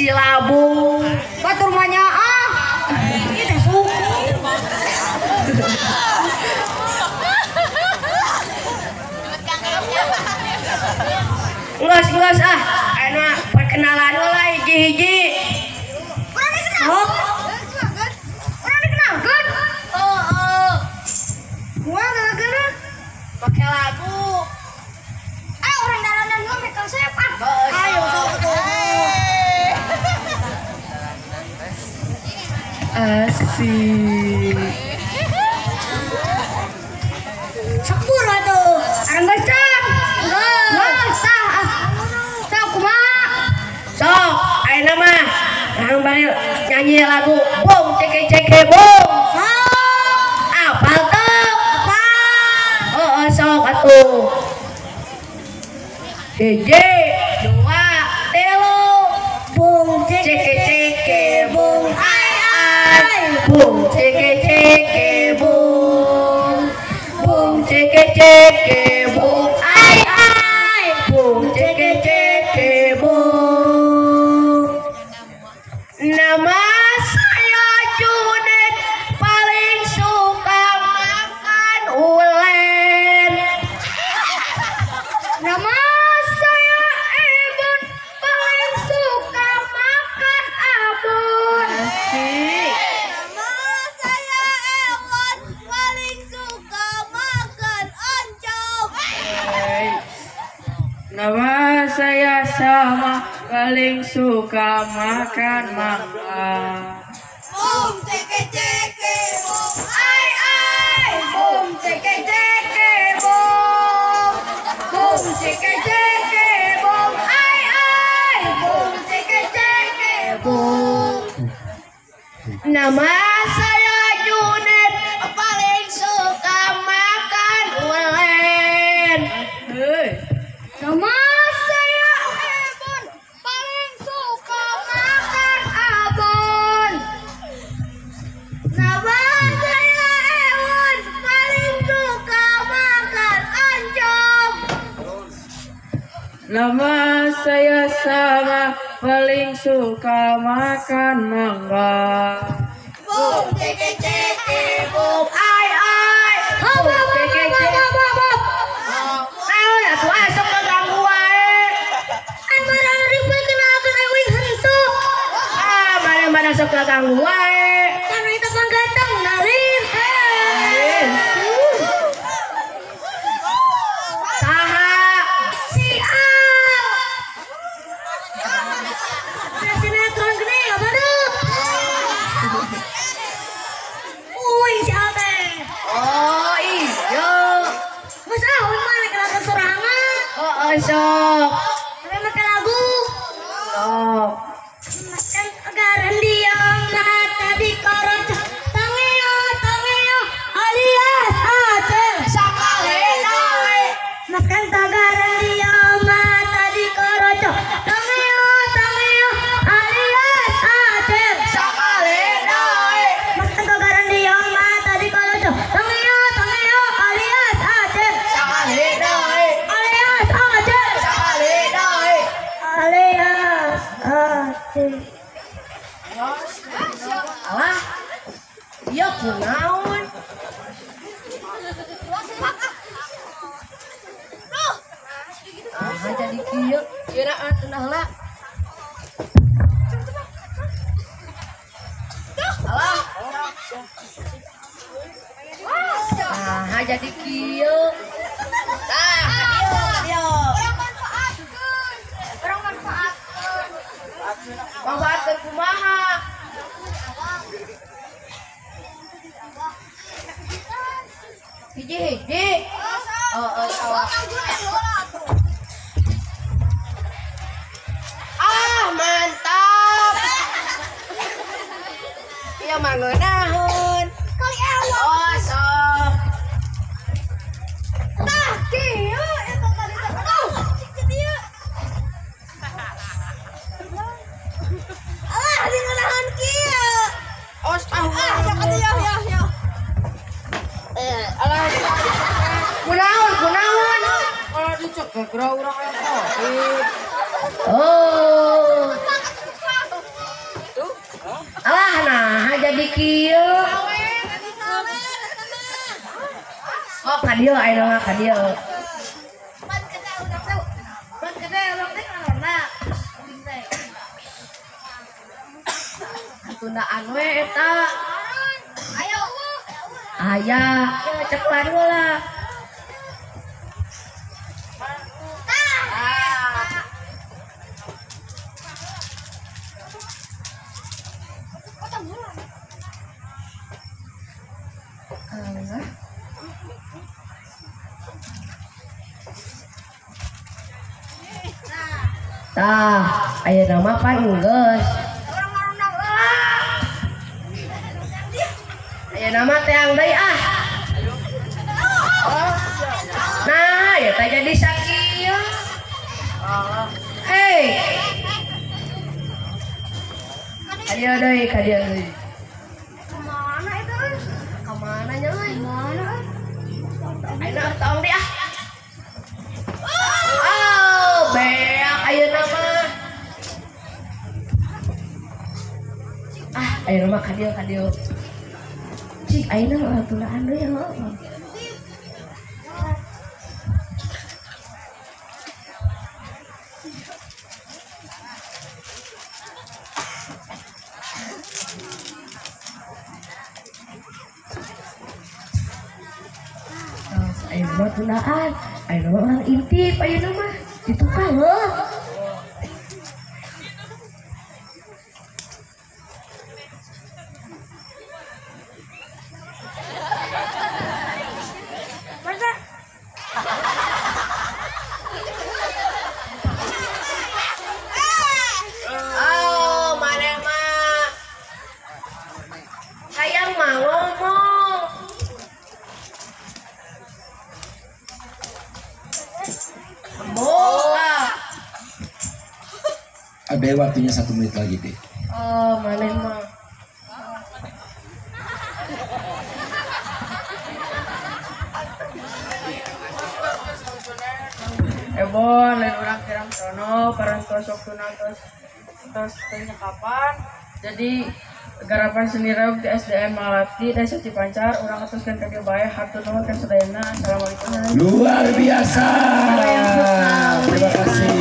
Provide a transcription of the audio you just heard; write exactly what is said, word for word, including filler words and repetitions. Silabung batur manyaah kita suku ngelas ngelas ah enak perkenalan lah hiji-hiji orang dikenal orang dikenal kan oh oh gua gara-gara pakai lagu ah orang daranan gua mikir saya pak ayo asik sepura tuh orang baca nggak sah sah kumaha sok ayo nama orang baril nyanyi lagu boom ceke ceke boom apa tuh apa oh oh sok atuh D J boom ceke ceke boom boom ceke ceke boom ai ai boom ceke ceke boom. Nama saya Junet paling suka makan ulen. Nama saya Ebon paling suka makan abon. Nama saya sama paling suka makan mangga. Boom ceke ceke boom ai ai boom ceke ceke boom boom ceke ceke boom ai ai boom ceke ceke boom. Nama saya Junet paling suka makan ulen. Hei. Nama saya Ebon paling suka makan abon. Nama saya Ebon paling suka makan oncom. Nama saya Sama paling suka makan mangga. Boom ceke ceke boom ai ai boom ceke ceke boom. Ayo ya tuh asap. Mana sok lagang wae kan itu penggatang narin saha si A sinetron gede ya baru uy si A teh oh iya mas ah uy mana kelakan sorangan oh oh sok tapi makan lagu sok garan diam mata di koran tangeo tangeo alias acel sakalena makan tagaran diam mata di koran tangeo tangeo alias acel sakalena makan tagaran diam mata di koran tangeo tangeo alias acel sakalena alias acel sakalena alias acel. Alah, ya kunaon. Ah, jadi kieu, kiraan teh lah. Alah. Ah, jadi kieu. Tah, kieu. Urang manfaat. Manfaat kumaha? Apa? Hiji-hiji. Oh, oh, oh. Ah, mantap. Ya mangunaheun. Kali awal. Oh, so. Tah, kieu eta tadi teh. Cik dieu. Alah, digunakeun kieu. Os tahu. Ah, ya kadieu ya ya. Eh, alah. Kunaon, kunaon. Kalau dicekek urang covid. Oh. Alah nah jadi kieu. Oh, kadieu aya mah kadieu. Pan kada urang teh. Pan kada urang teh karena penting teh. Tundaan we eta. Ayo. Aya, cek baru lah. Tah, aya nama pangeus. Aya nama teang deui ah. Nah, ya teh jadi sakieu. Hei. Kadieu deui, kadieu deui. Kamana eta? Kamana nya euy? Mana? Ayeuna taong di ah. Oh, be ayeuna mah ah ayeuna mah kadieu kadieu cik ayeuna mah tulaan deui heuh ayeuna mah tulaan ayeuna mah intip ayeuna mah ditukang heuh. Ada waktunya satu menit lagi deh. Oh, mana mah. Ebo, lain orang kirang sono, parang terus waktu terus terus terus kapan? Jadi garapan seni reog di S D N Malati desa Cipancar, orang atuskan kaki bayar hartu nomor kesedayana. Assalamualaikum. Luar biasa. Terima kasih.